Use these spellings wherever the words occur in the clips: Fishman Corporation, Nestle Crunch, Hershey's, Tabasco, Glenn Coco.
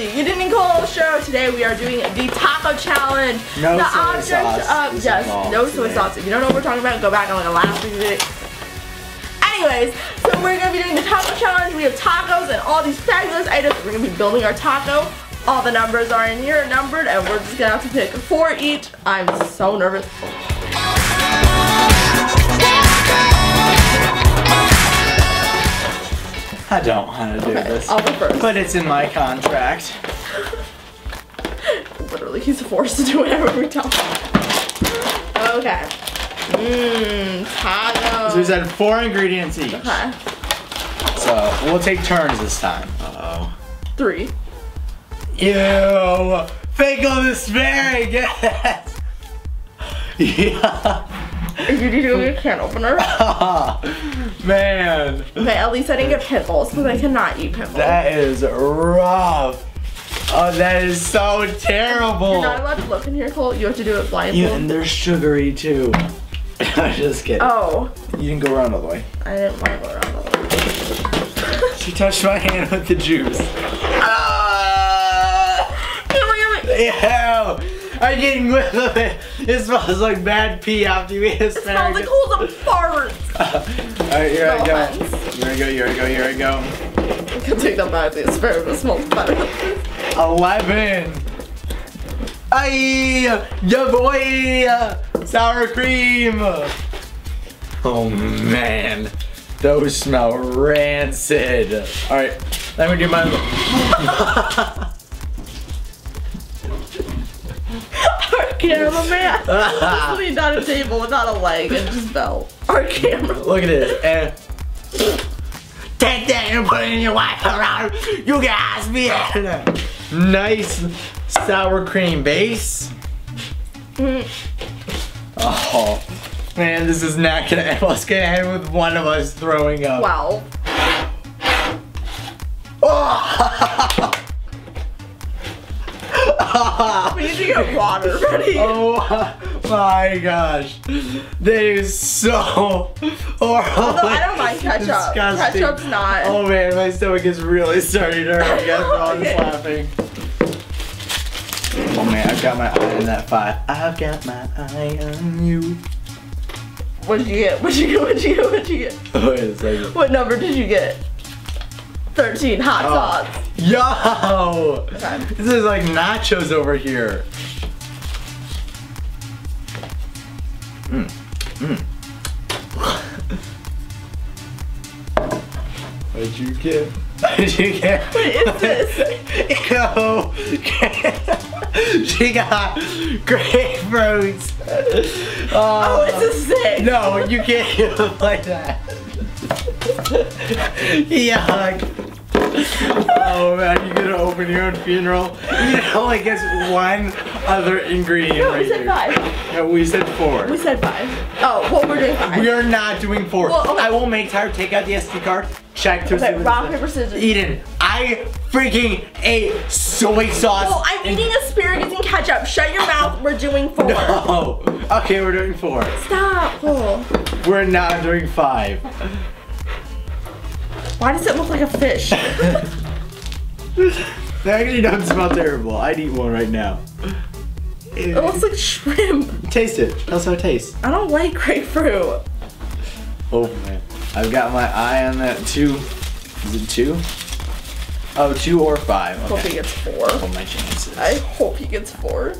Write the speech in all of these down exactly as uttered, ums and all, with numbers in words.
the You Didn't Call show. Today we are doing the taco challenge. No the soy sauce. Of, is yes, no soy today. sauce. If you don't know what we're talking about, go back on like a last video. Anyways, so we're gonna be doing the taco challenge. We have tacos and all these fabulous items. We're gonna be building our taco. All the numbers are in here, numbered, and we're just gonna have to pick four each. I'm so nervous. I don't want to do okay, this. I'll go first. But it's in my contract. Literally, he's forced to do whatever we tell him. Okay. Mmm, tacos. So we said four ingredients each. Okay. So we'll take turns this time. Uh oh. Three. Ew! Fake on the spare, I guess! Yeah! Did you do a can opener? Man! Okay, at least I didn't get pickles, because I cannot eat pickles. That is rough! Oh, that is so terrible! You're not allowed to look in here, Cole. You have to do it blindfold. Yeah, and they're sugary, too. I'm just kidding. Oh. You didn't go around all the way. I didn't want to go around all the way. She touched my hand with the juice. Ew! I'm getting whipped of it. It smells like bad pee after you eat a snack. It smells like holes of farts. Uh, Alright, here I go. Here I go, here I go, here I go. I can take that back. The asparagus smells better. eleven. Ay! Ya boy! Sour cream! Oh man. Those smell rancid. Alright, let me do mine. Cameraman. Just leaned on a table without a leg and just fell. Our camera. Look at this. And take that and put it in your wife around. You guys be nice sour cream base. Mm. Oh man, this is not gonna end. It's gonna end with one of us throwing up. Wow. Oh. We need to get water ready. Oh my gosh. That is so horrible. Although I don't like ketchup. Disgusting. Ketchup's not. Oh man, my stomach is really starting to hurt. You guys are all just laughing. Oh man, I've got my eye on that five. I've got my eye on you. What did you get? What did you get? What did you get? What did you get? Wait a second. What number did you get? thirteen hot oh. sauce. Yo! Okay. This is like nachos over here. Mm. Mm. What'd you get? What'd you get? What is this? Yo! She got grapefruits. Uh, oh, it's a six. No, you can't do it like that. Yuck. Oh man, you're gonna open your own funeral. You only get one other ingredient no, right here. No, we said five. No, we said four. We said five. Oh, well, we're doing five. We are not doing four. Well, okay. I will make Tyler take out the S D card, check to okay, rock, paper, scissors. Eden, I freaking ate soy sauce. Well, I'm eating asparagus and ketchup. Shut your mouth. We're doing four. No. Okay, we're doing four. Stop. Cool. We're not doing five. Why does it look like a fish? That actually doesn't smell terrible. I'd eat one right now. It looks like shrimp. Taste it. That's how it tastes. I don't like grapefruit. Oh man. I've got my eye on that two. Is it two? Oh, two or five. Okay. I hope he gets four. Oh, my chances. I hope he gets four.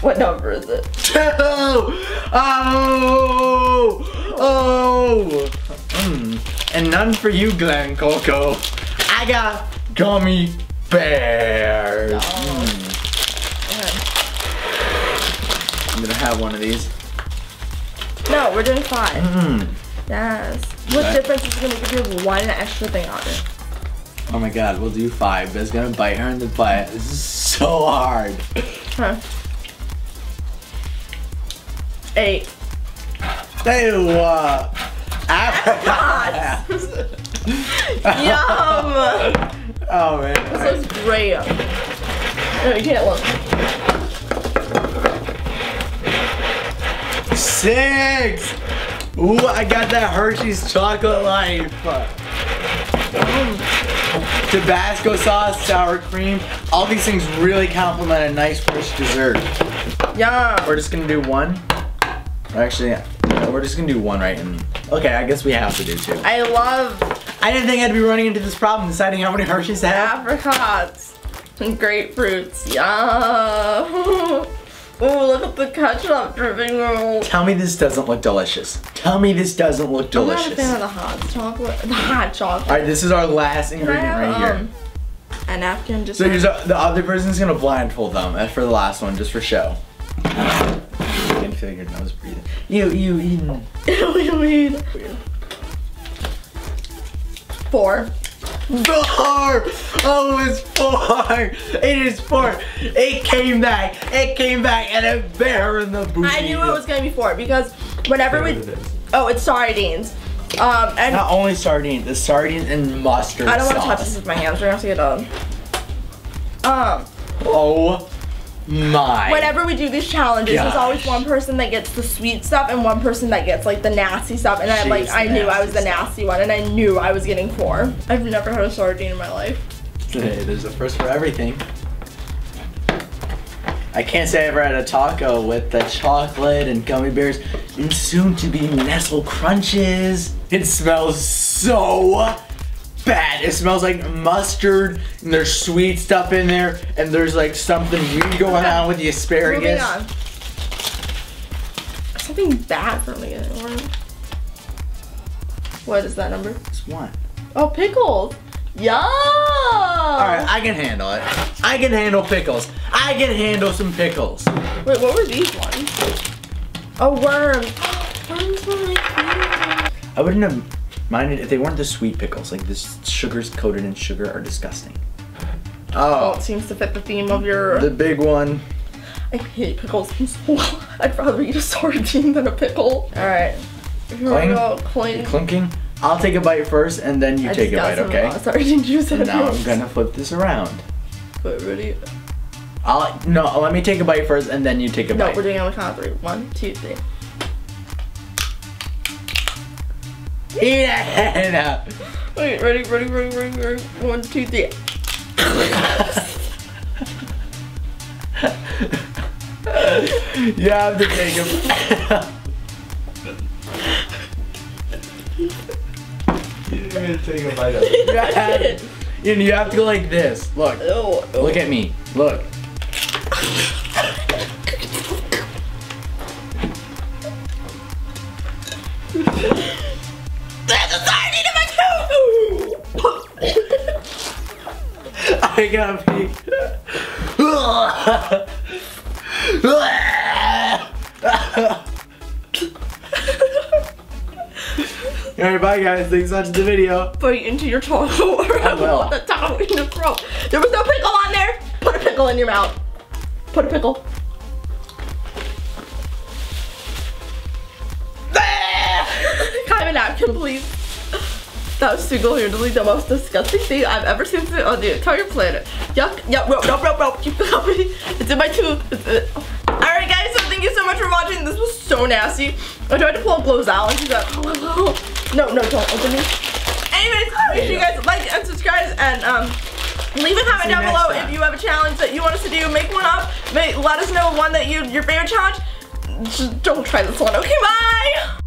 What number is it? Two! Oh! Oh! Mm. And none for you, Glenn Coco. I got gummy bears. Oh. Mm. I'm gonna have one of these. No, we're doing five. Mm. Yes. What okay. difference is it gonna make if you have one extra thing on it? Oh my god, we'll do five, but it's gonna bite her in the butt. This is so hard. Huh. Eight. Ew. Uh, Apricots! Yum! Oh man. This looks great. No, you can't look. Six! Ooh, I got that Hershey's chocolate life. Um. Tabasco sauce, sour cream. All these things really complement a nice rich dessert. Yeah. We're just gonna do one. Actually, yeah, we're just gonna do one right in. Okay, I guess we have to do two. I love. I didn't think I'd be running into this problem deciding how many Hershey's to have. Apricots and grapefruits. Yum. Oh, look at the ketchup dripping roll. Tell me this doesn't look delicious. Tell me this doesn't look delicious. I'm not a fan of the hot chocolate. The hot chocolate. All right, this is our last ingredient have, right um, here. A napkin just. So here's a, the other person's gonna blindfold them for the last one, just for show. I can feel your nose breathing. You, you, eating. You, you. Four. Four! Oh, it's four! It is four! It came back! It came back and it bare in the booty. I knew it was gonna be four because whenever we. Oh, it's sardines. Um, and not only sardines, it's sardines and mustard sauce. I don't want to touch this with my hands. We're gonna have to get done. Um. Oh my. Whenever we do these challenges, gosh. There's always one person that gets the sweet stuff and one person that gets like the nasty stuff. And I like I knew I was the nasty one and I knew I was getting four. I've never had a sardine in my life. Hey, there's a first for everything. I can't say I ever had a taco with the chocolate and gummy bears and soon to be Nestle Crunches. It smells so bad. It smells like mustard and there's sweet stuff in there and there's like something weird going on with the asparagus. Something bad for me. What is that number? It's one. Oh, pickles. Yum! Alright, I can handle it. I can handle pickles. I can handle some pickles. Wait, what were these ones? Oh, worms. Worms were really cute. I wouldn't have minded if they weren't the sweet pickles. Like, this sugars coated in sugar are disgusting. Oh. Well, it seems to fit the theme of your... The big one. I hate pickles. I'd rather eat a sardine than a pickle. Alright. Cling? Clinking? I'll take a bite first, and then you I take a bite, okay? Sardine juice. Now I'm gonna flip this around. Wait, ready? I'll no. Let me take a bite first, and then you take a no, bite. No, we're doing it on the count of three. One, two, three. Eat it up. Wait, ready, ready, ready, ready, ready. One, two, three. You have to take a. You didn't even take a bite of it. And you have to go like this. Look. Ew, ew. Look at me. Look. There's a sardine in my tooth! I gotta pee. Alright, bye guys. Thanks for watching the video. Bite into your taco or I will. The taco in the throat. There was no pickle on there. Put a pickle in your mouth. Put a pickle. Kind of a napkin, please. That was single-handedly the most disgusting thing I've ever seen on the entire planet. Yuck, yuck, rope, rope, rope, rope. Keep the company. It's in my tooth. Alright guys, so thank you so much for watching. This was so nasty. I tried to pull up Glow's out and she's like, oh, oh, oh. No, no, don't open it. Anyways, make sure you guys like and subscribe and um, leave a comment down below if you have a challenge that you want us to do. Make one up. Make, let us know one that you, your favorite challenge. Just don't try this one. Okay, bye!